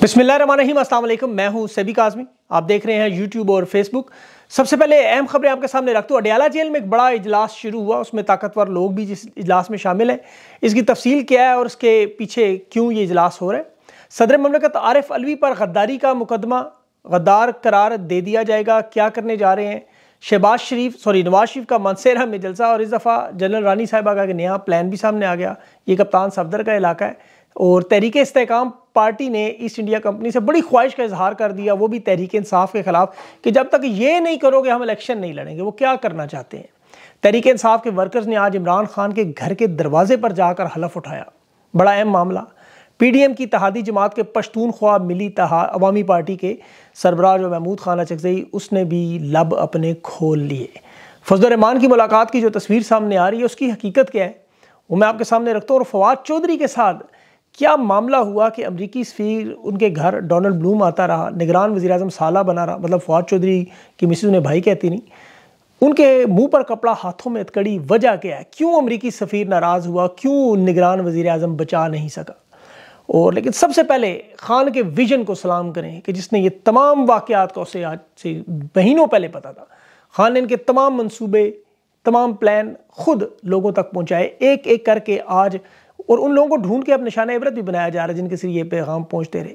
बिस्मिल्लाहिर्रहमानिर्रहीम, अस्सलाम वालेकुम। मैं हूं सबी काज़मी, आप देख रहे हैं यूट्यूब और फेसबुक। सबसे पहले अहम खबरें आपके सामने रखते हूँ। अडियाला जेल में एक बड़ा इजलास शुरू हुआ, उसमें ताकतवर लोग भी जिस इजलास में शामिल हैं। इसकी तफसील क्या है और उसके पीछे क्यों ये इजलास हो रहा है। सदर ममलकत आरिफ अलवी पर गद्दारी का मुकदमा गद्दार करार दे दिया जाएगा, क्या करने जा रहे हैं। नवाज शरीफ का मानसेरा में जलसा और इस दफ़ा जनरल रानी साहिबा का नया प्लान भी सामने आ गया। ये कप्तान सफदर का इलाका है और तहरीक-ए इस्तेहकाम पार्टी ने ईस्ट इंडिया कंपनी से बड़ी ख्वाहिश का इजहार कर दिया, वो भी तहरीक-ए-इंसाफ के ख़िलाफ़, कि जब तक ये नहीं करोगे हम इलेक्शन नहीं लड़ेंगे। वो क्या करना चाहते हैं। तहरीक-ए-इंसाफ के वर्कर्स ने आज इमरान खान के घर के दरवाजे पर जाकर हलफ उठाया। बड़ा अहम मामला। पीडीएम की तहादी जमात के पश्तून ख्वा मिली अवामी पार्टी के सरबराह जो महमूद खान अचकज़ई, उसने भी लब अपने खोल लिए। फजलुर रहमान की मुलाकात की जो तस्वीर सामने आ रही है, उसकी हकीकत क्या है वो मैं आपके सामने रखता हूँ। और फवाद चौधरी के साथ क्या मामला हुआ कि अमरीकी सफ़ीर उनके घर डोनाल्ड ब्लूम आता रहा, निगरान वज़ीर-ए-आज़म साला बना रहा, मतलब फवाद चौधरी की मिसेज़ उन्हें भाई कहती नहीं, उनके मुंह पर कपड़ा हाथों में अतकड़ी। वजह क्या है, क्यों अमरीकी सफ़ीर नाराज़ हुआ, क्यों निगरान वज़ीर-ए-आज़म बचा नहीं सका। और लेकिन सबसे पहले खान के विजन को सलाम करें कि जिसने ये तमाम वाक़यात का उसे आज से महीनों पहले पता था। खान ने इनके तमाम मनसूबे, तमाम प्लान खुद लोगों तक पहुँचाए एक एक करके आज, और उन लोगों को ढूंढ के अब निशाना इबरत भी बनाया जा रहा है जिनके सिर ये पैगाम पहुंचते रहे।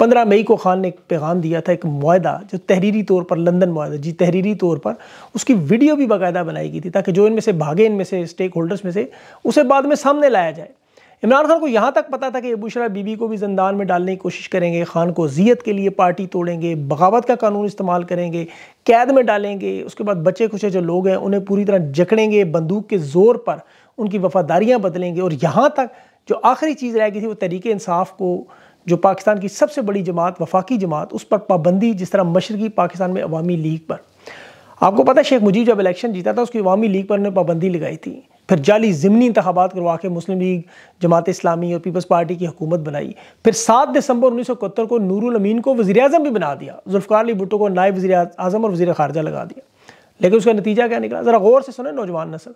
15 मई को खान ने एक पैगाम दिया था, एक मुआहदा जो तहरीरी तौर पर लंदन मुआहदा, जी तहरीरी तौर पर, उसकी वीडियो भी बाकायदा बनाई गई थी ताकि जो इनमें से भागे, इनमें से स्टेक होल्डर्स में से, उसे बाद में सामने लाया जाए। इमरान खान को यहाँ तक पता था कि ये बुशरा बीबी को भी जिंदान में डालने की कोशिश करेंगे, खान को अजियत के लिए पार्टी तोड़ेंगे, बगावत का कानून इस्तेमाल करेंगे, कैद में डालेंगे, उसके बाद बचे कुचे जो लोग हैं उन्हें पूरी तरह जकड़ेंगे, बंदूक के ज़ोर पर उनकी वफादारियाँ बदलेंगे। और यहाँ तक जो आखिरी चीज़ रह गई थी वो तहरीक इंसाफ को, जो पाकिस्तान की सबसे बड़ी जमात, वफाकी जमात, उस पर पाबंदी, जिस तरह मशरक़ी पाकिस्तान में अवामी लीग पर। आपको पता है शेख मुजीब जब इलेक्शन जीता था उसकी अवामी लीग पर उन्होंने पाबंदी लगाई थी, फिर जाली ज़िमनी इंतखाबात करवा के मुस्लिम लीग, जमात-ए-इस्लामी और पीपल्स पार्टी की हुकूमत बनाई। फिर 7 दिसंबर 1971 को नूरुल अमीन को वज़ीर-ए-आज़म भी बना दिया, ज़ुल्फ़िकार अली भुट्टो को नायब वज़ीर-ए-आज़म और वज़ीर-ए-ख़ारजा लगा दिया। लेकिन उसका नतीजा क्या निकला, ज़रा गौर से सुने नौजवान नस्ल।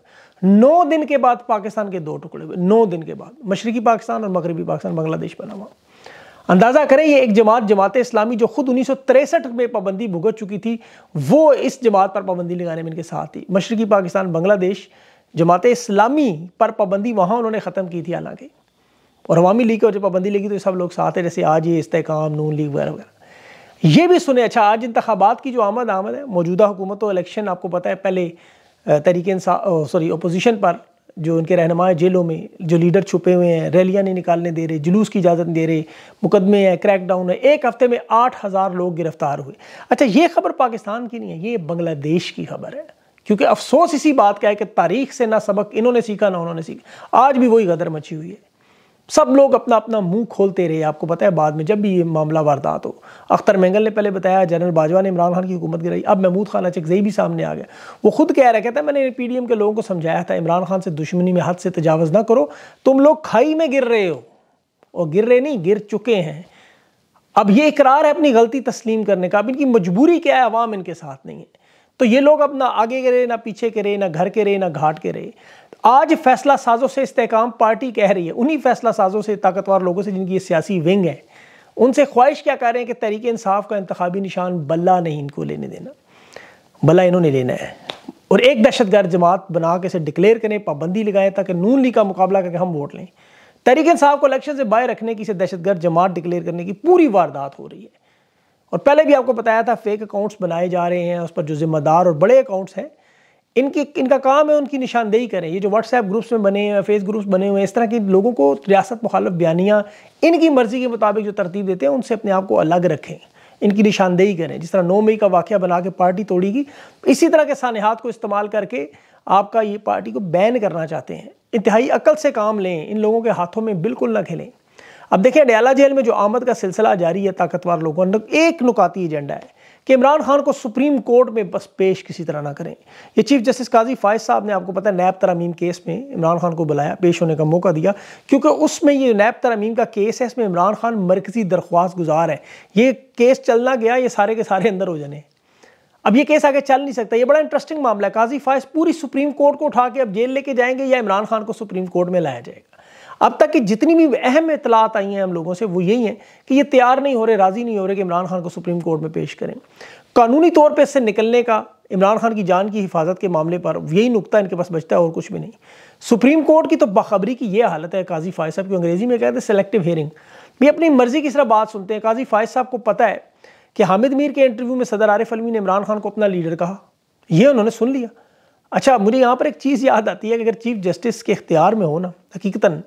9 दिन के बाद पाकिस्तान के 2 टुकड़े हुए, 9 दिन के बाद मशरक़ी पाकिस्तान और मगरबी पाकिस्तान, बांग्लादेश बना हुआ। अंदाज़ा करें ये एक जमात, जमात-ए-इस्लामी, जो खुद 1963 में पाबंदी भुगत चुकी थी, वो इस जमात पर पाबंदी लगाने में इनके साथ थी। मशरक़ी पाकिस्तान, बांग्लादेश, जमात-ए-इस्लामी पर पाबंदी वहाँ उन्होंने ख़त्म की थी हालांकि, और अवामी लीग को जब पाबंदी लगी तो सब लोग साथ हैं, जैसे आज ये इस्तेहकाम, नून लीग वगैरह वगैरह। ये भी सुने, अच्छा आज इंतखाबात की जो आमद है, मौजूदा हुकूमत और इलेक्शन, आपको पता है पहले अपोजिशन पर जो उनके रहनुमा जेलों में, जो लीडर छुपे हुए हैं, रैलियाँ नहीं निकालने दे रहे, जुलूस की इजाज़त नहीं दे रहे, मुकदमे हैं, क्रैकडाउन है। एक हफ्ते में 8000 लोग गिरफ्तार हुए। अच्छा ये खबर पाकिस्तान की नहीं है, ये बांग्लादेश की खबर है, क्योंकि अफसोस इसी बात का है कि तारीख से ना सबक इन्होंने सीखा ना उन्होंने सीखा। आज भी वही गदर मची हुई है, सब लोग अपना अपना मुंह खोलते रहे। आपको पता है बाद में जब भी ये मामला वारदात हो, अख्तर मेंगल ने पहले बताया, जनरल बाजवा ने इमरान खान की हुकूमत गिराई, अब महमूद खान अचकज़ई भी सामने आ गया। वो खुद कह रहा था मैंने पीडीएम के लोगों को समझाया था इमरान खान से दुश्मनी में हाथ से तजावज़ ना करो, तुम लोग खाई में गिर रहे हो, और गिर रहे नहीं, गिर चुके हैं। अब ये इकरार है अपनी गलती तस्लीम करने का। अब इनकी मजबूरी क्या है, आवाम इनके साथ नहीं है, तो ये लोग अब ना आगे के रहे, ना पीछे के रहे, ना घर के रहे, ना घाट के रहे। आज फैसला साजों से इस्तेहकाम पार्टी कह रही है, उन्हीं फैसला साजों से, ताकतवर लोगों से जिनकी ये सियासी विंग है, उनसे ख्वाहिश क्या कर रहे हैं कि तहरीक इंसाफ का इंतखाबी निशान बल्ला नहीं इनको लेने देना, बल्ला इन्होंने लेना है, और एक दहशतगर्द जमात बना के इसे डिक्लेयर करें, पाबंदी लगाएं ताकि नून लीग का मुकाबला करके हम वोट लें। तहरीक इंसाफ को इलेक्शन से बाहर रखने की, इसे दहशतगर्द जमात डिक्लेयर करने की पूरी वारदात हो रही है। और पहले भी आपको बताया था फेक अकाउंट्स बनाए जा रहे हैं, उस पर जो जिम्मेदार और बड़े अकाउंट्स हैं इनका काम है उनकी निशानदेही करें। ये जो व्हाट्सएप ग्रुप्स में बने हैं, फेस ग्रुप्स बने हुए हैं, इस तरह के लोगों को रियासत मुखालफ बयानियाँ इनकी मर्ज़ी के मुताबिक जो तरतीब देते हैं, उनसे अपने आप को अलग रखें, इनकी निशानदेही करें। जिस तरह 9 मई का वाक़या बना के पार्टी तोड़ेगी, इसी तरह के सानहात को इस्तेमाल करके आपका ये पार्टी को बैन करना चाहते हैं। इंतहाई अकल से काम लें, इन लोगों के हाथों में बिल्कुल ना खेलें। अब देखिए अडियाला जेल में जो आमद का सिलसिला जारी है, ताकतवर लोगों का एक नुकाती एजेंडा है कि इमरान खान को सुप्रीम कोर्ट में बस पेश किसी तरह ना करें। ये चीफ जस्टिस काजी फाइज साहब ने, आपको पता है, नैब तरमीम केस में इमरान खान को बुलाया, पेश होने का मौका दिया, क्योंकि उसमें ये नैब तरमीम का केस है, इसमें इमरान खान मरकजी दरख्वास्त गुजार है। ये केस चलना गया, ये सारे के सारे अंदर हो जाने। अब ये केस आगे चल नहीं सकता, ये बड़ा इंटरेस्टिंग मामला है। काजी फाइज पूरी सुप्रीम कोर्ट को उठा के अब जेल लेके जाएंगे या इमरान खान को सुप्रीम कोर्ट में लाया जाएगा। अब तक की जितनी भी अहम इतलात आई हैं हम लोगों से वो यही है कि ये तैयार नहीं हो रहे, राज़ी नहीं हो रहे कि इमरान खान को सुप्रीम कोर्ट में पेश करें। कानूनी तौर पर इससे निकलने का, इमरान खान की जान की हिफाजत के मामले पर यही नुक्ता इनके पास बचता है और कुछ भी नहीं। सुप्रीम कोर्ट की तो बखबरी की ये हालत है। काजी फाइज साहब को अंग्रेज़ी में कहते हैं सेलेक्टिव हेयरिंग, भी अपनी मर्जी की तरह बात सुनते हैं। काजी फाइज साहब को पता है कि हामिद मीर के इंटरव्यू में सदर आरिफ अलवी ने इमरान खान को अपना लीडर कहा, यह उन्होंने सुन लिया। अच्छा, मुझे यहाँ पर एक चीज़ याद आती है कि अगर चीफ जस्टिस के इख्तियार में हो ना हकीकतन,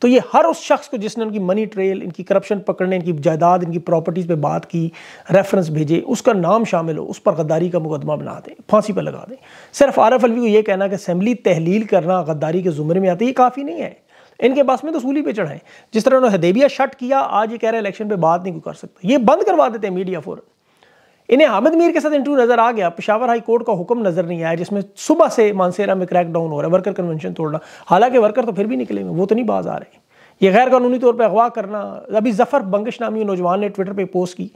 तो ये हर उस शख्स को जिसने उनकी मनी ट्रेल, इनकी करप्शन पकड़ने, इनकी जायदाद, इनकी प्रॉपर्टीज़ पे बात की, रेफरेंस भेजे, उसका नाम शामिल हो, उस पर गद्दारी का मुकदमा बना दें, फांसी पर लगा दें। सिर्फ आरिफ अलवी को ये कहना कि असम्बली तहलील करना गद्दारी के ज़ुमरे में आती है, ये काफ़ी नहीं है। इनके पास में तो सूली पे चढ़ाएं। जिस तरह उन्होंने हदेबिया शट किया, आज ये कह रहे इलेक्शन पर बात नहीं कर सकता, ये बंद करवा देते हैं मीडिया फ़ौरन। इन्हें हामिद मीर के साथ इंटरव्यू नजर आ गया, पेशावर हाई कोर्ट का हुक्म नजर नहीं आया जिसमें सुबह से मानसेरा में क्रैकडाउन हो रहा है, वर्कर कन्वेंशन तोड़ना, हालांकि वर्कर तो फिर भी निकलेंगे, वो तो नहीं बाज आ रहे। ये गैर कानूनी तौर पर अगवा करना, अभी जफर बंकश नामी नौजवान ने ट्विटर पर पोस्ट की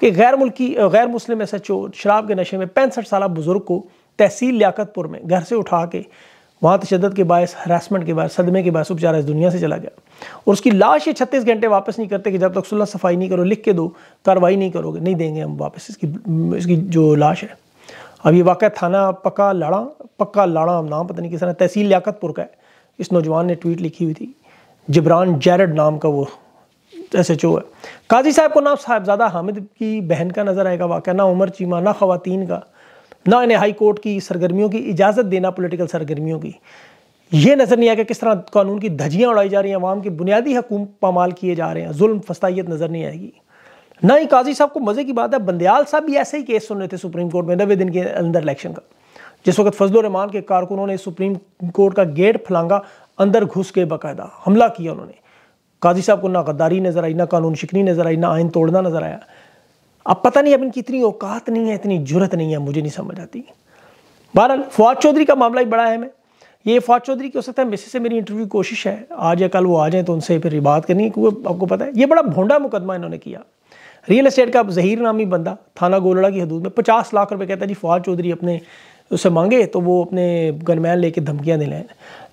कि गैर मुस्लिम SHO शराब के नशे में 65 साल बुजुर्ग को तहसील लियाकतपुर में घर से उठा के वहाँ तशद्दद के बायस, हरासमेंट के बायस, सदमे के बायस बेचारा इस दुनिया से चला गया, और उसकी लाश ये 36 घंटे वापस नहीं करते कि जब तक सुलह सफाई नहीं करो, लिख के दो, कार्रवाई नहीं करोगे, नहीं देंगे हम वापस इसकी जो लाश है। अब ये वाक़ा थाना पक्का लाड़ा, हम नाम पता नहीं किस तरह, तहसील लियाकतपुर का है। इस नौजवान ने ट्वीट लिखी हुई थी, जिब्रान जैरड नाम का वो SHO है। काजी साहब को ना साहबजादा हामिद की बहन का नज़र आएगा वाक़ा, ना उमर चीमा, ना ख़वातीन का, ना इन्हें हाई कोर्ट की सरगर्मियों की इजाज़त देना, पॉलिटिकल सरगर्मियों की, यह नज़र नहीं आया कि किस तरह कानून की धज्जियाँ उड़ाई जा रही हैं, अवाम के बुनियादी हकूक़ पामाल किए जा रहे हैं, जुल्म फस्तायत नज़र नहीं आएगी। ना ही काजी साहब को, मज़े की बात है, बंदयाल साहब भी ऐसे ही केस सुन रहे थे सुप्रीम कोर्ट में 90 दिन के अंदर इलेक्शन का, जिस वक्त फजलुर रहमान के कारकुनों ने सुप्रीम कोर्ट का गेट फलांगा, अंदर घुस के बाकायदा हमला किया उन्होंने। काजी साहब को ना गद्दारी नज़र आई, ना कानून शिकनी नज़र आई, ना आइन तोड़ना नज़र आया। अब पता नहीं अब इनकी इतनी औकात नहीं है, इतनी जुरत नहीं है, मुझे नहीं समझ आती। बहरहाल फवाद चौधरी का मामला ही बड़ा अहम है। ये फवाद चौधरी की हो सकता है मिसेस से मेरी इंटरव्यू कोशिश है, आज या कल वो आ जाएँ तो उनसे फिर बात करनी है, क्योंकि आपको पता है ये बड़ा भोंडा मुकदमा इन्होंने किया। रियल एस्टेट का जहीर नामी बंदा थाना गोलड़ा की हदूद में 50 लाख रुपये कहता है जी फवाद चौधरी अपने उससे मांगे, तो वो अपने गनमैन लेके धमकियाँ दिलाएं।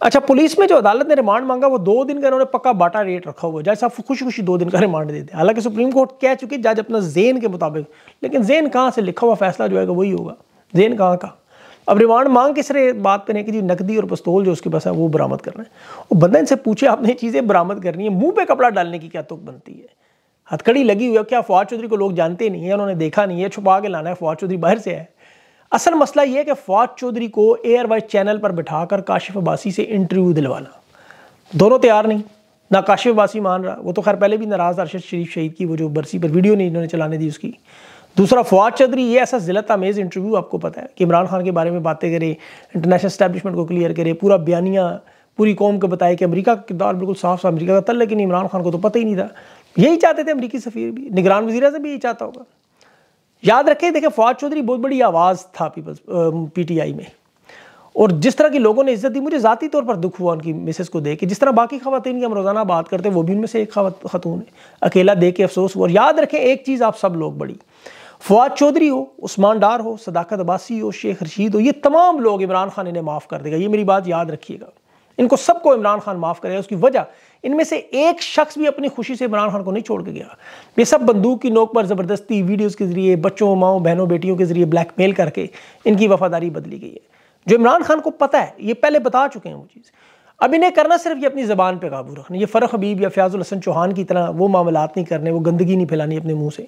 अच्छा, पुलिस में जो अदालत ने रिमांड मांगा वो 2 दिन का इन्होंने पक्का बाटा रेट रखा हुआ है, जज साहब खुशी खुशी 2 दिन का रिमांड दे दें। हालांकि सुप्रीम कोर्ट कह चुके जज अपना जेन के मुताबिक, लेकिन जेन कहाँ से, लिखा हुआ फैसला जो है वही होगा, जेन कहाँ का। अब रिमांड मांग किस बात पर नहीं कि जी नकदी और पिस्तौल जो उसके पास है वो बरामद करना है, और बंदा इनसे पूछे आपने चीज़ें बरामद करनी है, मुँह पर कपड़ा डालने की क्या तुक बनती है। हथकड़ी लगी हुई है, क्या फवाद चौधरी को लोग जानते नहीं है, उन्होंने देखा नहीं है, छुपा के लाना है, फवाद चौधरी बाहर से है। असल मसला यह है कि फवाद चौधरी को एयरवाइज चैनल पर बिठाकर काशिफ बासी से इंटरव्यू दिलवाना, दोनों तैयार नहीं, ना काशिफ बासी मान रहा, वो तो खैर पहले भी नाराज़ अरशद शरीफ शहीद की वो जो बरसी पर वीडियो नहीं इन्होंने चलाने दी उसकी। दूसरा फवाद चौधरी ये ऐसा ज़िलत आमेज़ इंटरव्यू, आपको पता है कि इमरान खान के बारे में बातें करे, इंटरनेशनल इस्टेब्लिशमेंट को क्लियर करे, पूरा बयानिया पूरी कौम को बताए कि अमरीका का किरदार बिल्कुल साफ सा अमरीका का था, लेकिन इमरान खान को तो पता ही नहीं था। यही चाहते थे अमरीकी सफ़ीर भी, निगरान वज़ीर आज़म भी यही चाहता होगा। याद रखें, देखें फवाद चौधरी बहुत बड़ी आवाज़ था PTI में, और जिस तरह की लोगों ने इज्जत दी, मुझे ज़ाती तौर पर दुख हुआ उनकी मिसेस को देख के, जिस तरह बाकी ख़वातीन की हम रोज़ाना बात करते हैं, वो भी उनमें से एक ख़ातून है, अकेला देख के अफसोस हुआ। और याद रखें एक चीज़ आप सब लोग बड़ी, फवाद चौधरी हो, उस्मान डार हो, सदाकत अब्बासी हो, शेख रशीद हो, ये तमाम लोग इमरान खान इन्हें माफ़ कर देगा, ये मेरी बात याद रखिएगा, इनको सबको इमरान खान माफ़ करेगा। उसकी वजह, इनमें से एक शख्स भी अपनी खुशी से इमरान खान को नहीं छोड़ के गया। ये सब बंदूक की नोक पर ज़बरदस्ती, वीडियोस के ज़रिए, बच्चों, माओ, बहनों, बेटियों के ज़रिए ब्लैकमेल करके इनकी वफादारी बदली गई है, जो इमरान खान को पता है, ये पहले बता चुके हैं वो चीज़। अब इन्हें करना सिर्फ ये अपनी ज़बान पर काबू रखना, ये फ़रख हबीब या फ़याज़ुल हसन चौहान की तरह वो मामलात नहीं करने, वो गंदगी नहीं फैलानी अपने मुँह से।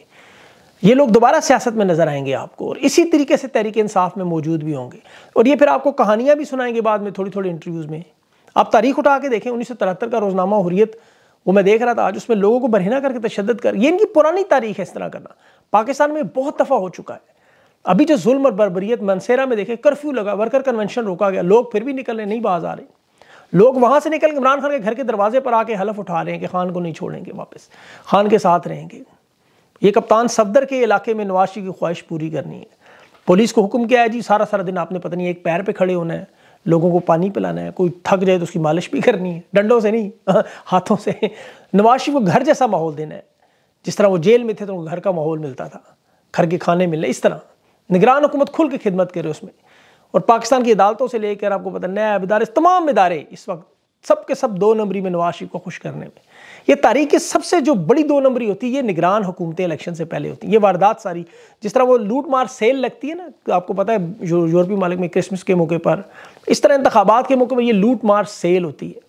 ये लोग दोबारा सियासत में नज़र आएंगे आपको, और इसी तरीके से तहरीक-ए-इंसाफ में मौजूद भी होंगे, और ये फिर आपको कहानियाँ भी सुनाएंगे बाद में थोड़ी थोड़ी इंटरव्यूज़ में। आप तारीख उठा के देखें 1973 का रोज़नामा हुर्रियत, वो मैं देख रहा था आज, उसमें लोगों को बरहना करके तशद्दद कर, ये इनकी पुरानी तारीख है इस तरह करना, पाकिस्तान में बहुत दफ़ा हो चुका है। अभी जो जुल्म और बर्बरियत मनसेरा में देखें, कर्फ्यू लगा, वर्कर कन्वेंशन रोका गया, लोग फिर भी निकल रहे नहीं, बाज आ रहे, लोग वहाँ से निकल इमरान खान के घर के दरवाजे पर आके हलफ उठा रहे हैं कि खान को नहीं छोड़ेंगे, वापस खान के साथ रहेंगे। ये कप्तान सफदर के इलाके में नवाज शरीफ की ख्वाहिश पूरी करनी है। पुलिस को हुक्म क्या है जी, सारा दिन आपने पता नहीं एक पैर पर खड़े होना है, लोगों को पानी पिलाना है, कोई थक जाए तो उसकी मालिश भी करनी है, डंडों से नहीं हाथों से। नवाज शरीफ को घर जैसा माहौल देना है, जिस तरह वो जेल में थे तो घर का माहौल मिलता था, घर के खाने मिले, इस तरह निगरान हुकूमत खुल के खिदमत करे उसमें। और पाकिस्तान की अदालतों से लेकर आपको पता नया इदारे, तमाम इदारे इस वक्त सब के सब दो नंबरी में नवाज शरीफ को खुश करने में। ये तारीख की सबसे जो बड़ी दो नंबरी होती है ये निगरान हुकूमतें इलेक्शन से पहले होती है। ये वारदात सारी जिस तरह वो लूट मार सेल लगती है ना, आपको पता है यूरोपीय मालिक में क्रिसमस के मौके पर, इस तरह इंतखाबात के मौके पर ये लूट मार सेल होती है,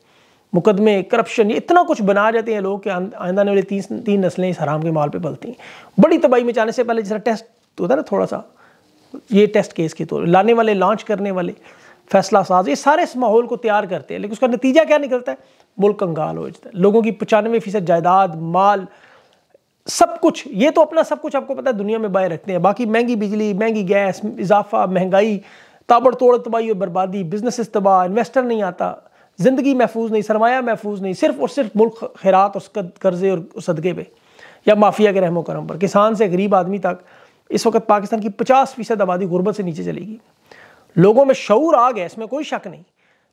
मुकदमे, करप्शन, ये इतना कुछ बना जाते हैं लोग कि आइंदा आने वाली तीन नस्लें इस हराम के माल पे पलती हैं। बड़ी तबाही में जाने से पहले जिस तरह टेस्ट होता है ना, थोड़ा सा ये टेस्ट केस के तौर लाने वाले, लॉन्च करने वाले, फैसला साज, ये सारे इस माहौल को तैयार करते हैं। लेकिन उसका नतीजा क्या निकलता है? मुल्क कंगाल हो जाता है, लोगों की 95% जायदाद, माल, सब कुछ, ये तो अपना सब कुछ आपको पता है दुनिया में बाय रखते हैं, बाकी महंगी बिजली, महंगी गैस, इजाफा, महंगाई, ताबड़तोड़ तबाही और बर्बादी, बिजनेस तबाह, इन्वेस्टर नहीं आता, ज़िंदगी महफूज नहीं, सरमाया महफूज नहीं, सिर्फ और सिर्फ मुल्क खैरात और कर्जे और सदक़े पे या माफिया के रहमो करम पर। किसान से गरीब आदमी तक इस वक्त पाकिस्तान की 50% आबादी गुर्बत से नीचे चलेगी। लोगों में शऊर आ गया, इसमें कोई शक नहीं,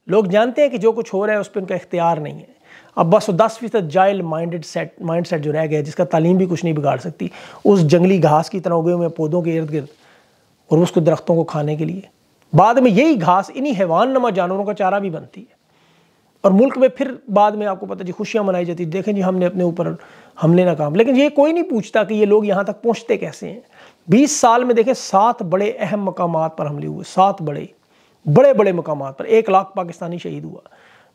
लोग जानते हैं कि जो कुछ हो रहा है उस पर उनका इख्तियार नहीं है। अब बस 10% जाइल माइंड सेट जो रह गया, जिसका तालीम भी कुछ नहीं बिगाड़ सकती, उस जंगली घास की तरह उगे हुए पौधों के इर्द गिर्द और उसको दरख्तों को खाने के लिए बाद में यही घास इन्हीं हैवान नमा जानवरों का चारा भी बनती है। और मुल्क में फिर बाद में आपको पता जी खुशियाँ मनाई जाती, देखें जी हमने अपने ऊपर हमले नाकाम। लेकिन ये कोई नहीं पूछता कि ये लोग यहाँ तक पहुँचते कैसे हैं। 20 साल में देखें 7 बड़े अहम मकामात पर हमले हुए, 7 बड़े मकामात पर, 1 लाख पाकिस्तानी शहीद हुआ,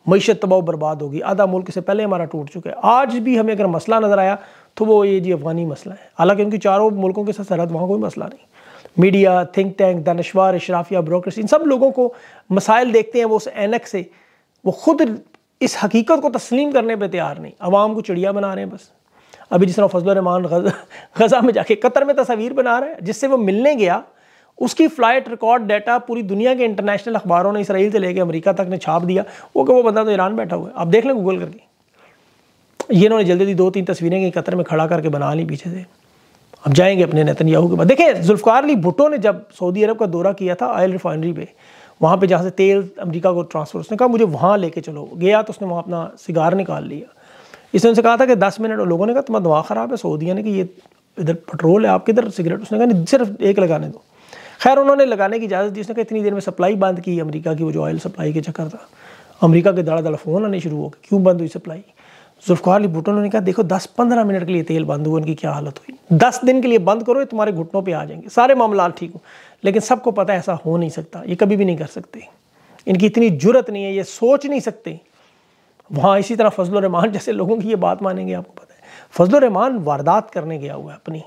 मईशत तबाह बर्बाद होगी, आधा मुल्क से पहले हमारा टूट चुका है। आज भी हमें अगर मसला नज़र आया तो वो ये जी अफगानी मसला है, हालांकि उनकी चारों मुल्कों के साथ सरहद, वहाँ कोई मसला नहीं। मीडिया, थिंक टैंक, दानश्वर, अशराफिया, ब्यूरोक्रेसी, इन सब लोगों को मसाइल देखते हैं वो उस ऐनक से, वो खुद इस हकीकत को तस्लीम करने पे तैयार नहीं, आवाम को चिड़िया बना रहे हैं बस। अभी जिस तरह फजलुर रहमान गजा में जाके कतर में तस्वीर बना रहे हैं, जिससे वो मिलने गया उसकी फ़्लाइट रिकॉर्ड डाटा पूरी दुनिया के इंटरनेशनल अखबारों ने इसराइल से लेके अमेरिका तक ने छाप दिया। वो बंदा तो ईरान बैठा हुआ है, आप देख लें गूगल करके। ये इन्होंने जल्दी 2-3 तस्वीरें कि कतर में खड़ा करके बना ली पीछे से। अब जाएंगे अपने नेतन्याहू के बाद। देखिए जुल्फिकार अली भुट्टो ने जब सऊदी अरब का दौरा किया था, ऑयल रिफाइनरी पर, वहाँ पे जहाँ से तेल अमेरिका को ट्रांसफ़र, उसने कहा मुझे वहाँ लेके चलो, गया तो उसने वहाँ अपना सिगार निकाल लिया। इसने उनसे कहा था कि 10 मिनट, और लोगों ने कहा तुम्हारा दिमाग ख़राब है, सऊदिया ने कि ये इधर पेट्रोल है, आप किधर सिगरेट, उसने कहा नहीं सिर्फ एक लगाने दो। खैर उन्होंने लगाने की इजाज़त दी, उसने कहा इतनी देर में सप्लाई बंद की अमेरिका की, वो जो ऑयल सप्लाई के चक्कर था, अमेरिका के धड़ाधड़ फ़ोन आने शुरू हो गए क्यों बंद हुई सप्लाई। जुल्फिकार अली भुट्टो ने कहा देखो 10-15 मिनट के लिए तेल बंद हुआ, उनकी क्या हालत हुई, 10 दिन के लिए बंद करो, तुम्हारे घुटनों पे आ जाएंगे, सारे मामला ठीक हो। लेकिन सबको पता है ऐसा हो नहीं सकता, ये कभी भी नहीं कर सकते, इनकी इतनी जुर्रत नहीं है, ये सोच नहीं सकते। वहाँ इसी तरह फजलुर रहमान जैसे लोगों की ये बात मानेंगे। आपको पता है फजलुर रहमान वारदात करने गया हुआ है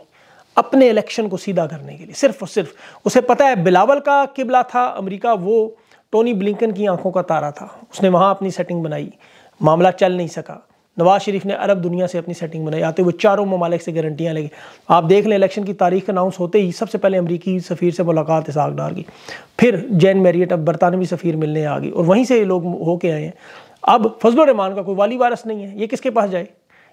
अपने इलेक्शन को सीधा करने के लिए, सिर्फ और सिर्फ। उसे पता है बिलावल का किबला था अमरीका, वो टोनी ब्लिंकन की आँखों का तारा था, उसने वहाँ अपनी सेटिंग बनाई, मामला चल नहीं सका। नवाज शरीफ ने अरब दुनिया से अपनी सेटिंग बनाई, आते हुए चारों ममालिक से गारंटियाँ लेंगे। आप देख लें इलेक्शन की तारीख अनाउंस होते ही सबसे पहले अमरीकी सफ़ीर से मुलाकात इसहाक डार की, फिर जैन मैरियट अब बरतानवी सफ़ीर मिलने आ गई, और वहीं से ये लोग होके आए हैं। अब फजलुर रहमान का कोई वाली वारस नहीं है, ये किसके पास जाए?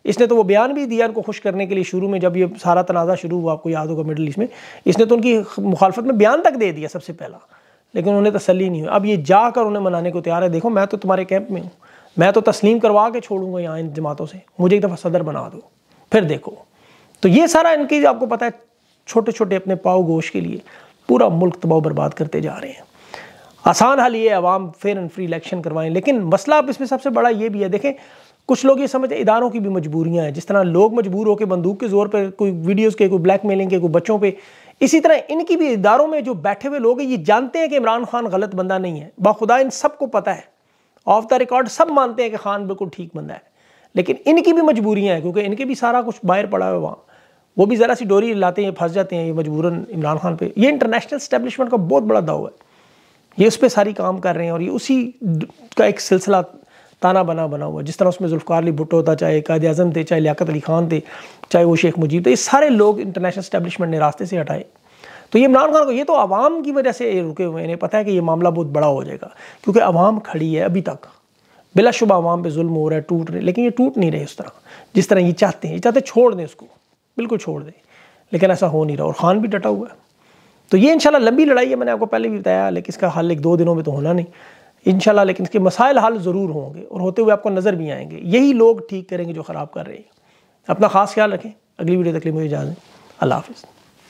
इसने तो वो बयान भी दिया उनको खुश करने के लिए, शुरू में जब ये सारा तनाज़ा शुरू हुआ, आपको याद होगा मिडिल ईस्ट में, इसने तो उनकी मुखालफत में बयान तक दे दिया सबसे पहला, लेकिन उन्हें तसल्ली नहीं हुई। अब ये जाकर उन्हें मनाने को तैयार है, देखो मैं तो तुम्हारे कैंप में हूँ, मैं तो तस्लीम करवा के छोड़ूंगा यहाँ इन जमातों से, मुझे एक दफ़ा सदर बना दो फिर देखो। तो ये सारा इनकी आपको पता है छोटे छोटे अपने पाव गोश के लिए पूरा मुल्क तबाह बर्बाद करते जा रहे हैं। आसान हाल ये है आवाम फेयर एंड फ्री इलेक्शन करवाएं, लेकिन मसला अब इसमें सबसे बड़ा ये भी है। देखें कुछ लोग ये समझते हैं इदारों की भी मजबूरियाँ हैं, जिस तरह लोग मजबूर होकर बंदूक के ज़ोर पर, कोई वीडियोज़ के, कोई ब्लैक मेलिंग के, कोई बच्चों पर, इसी तरह इनकी भी इदारों में जो बैठे हुए लोग हैं ये जानते हैं कि इमरान खान गलत बंदा नहीं है, बाखुदा इन सबको पता है, ऑफ द रिकॉर्ड सब मानते हैं कि खान बिल्कुल ठीक बंदा है। लेकिन इनकी भी मजबूरियाँ हैं, क्योंकि इनके भी सारा कुछ बाहर पड़ा हुआ है, वहाँ वो भी ज़रा सी डोरी लाते हैं फंस जाते हैं ये मजबूरन इमरान खान पे। ये इंटरनेशनल स्टैब्लिशमेंट का बहुत बड़ा दाव है, ये उस पर सारी काम कर रहे हैं, और ये उसी का एक सिलसिला ताना बना हुआ है। जिस तरह उसमें जुल्फिकार अली भुट्टो था, चाहे कायद आज़म थे, चाहे लियाकत अली खान थे, चाहे वो शेख मुजीब थे, ये सारे लोग इंटरनेशनल स्टैब्लिशमेंट ने रास्ते से हटाए। तो ये इमरान खान को, ये तो आवाम की वजह से रुके हुए हैं, इन्हें पता है कि ये मामला बहुत बड़ा हो जाएगा, क्योंकि आवाम खड़ी है। अभी तक बिलाशुबा आवाम पे जुल्म हो रहा है, टूट रहे, लेकिन ये टूट नहीं रहे उस तरह जिस तरह ये चाहते हैं। ये चाहते छोड़ दें उसको, बिल्कुल छोड़ दें, लेकिन ऐसा हो नहीं रहा, और खान भी डटा हुआ है। तो ये इंशाल्लाह लंबी लड़ाई है, मैंने आपको पहले भी बताया, लेकिन इसका हल 1-2 दिनों में तो होना नहीं इंशाल्लाह, लेकिन इसके मसाइल हल ज़रूर होंगे और होते हुए आपको नज़र भी आएंगे। यही लोग ठीक करेंगे जो ख़राब कर रहे हैं। अपना खास ख्याल रखें, अगली वीडियो तक के लिए मुझे इजाज़त, अल्लाह हाफ़िज़।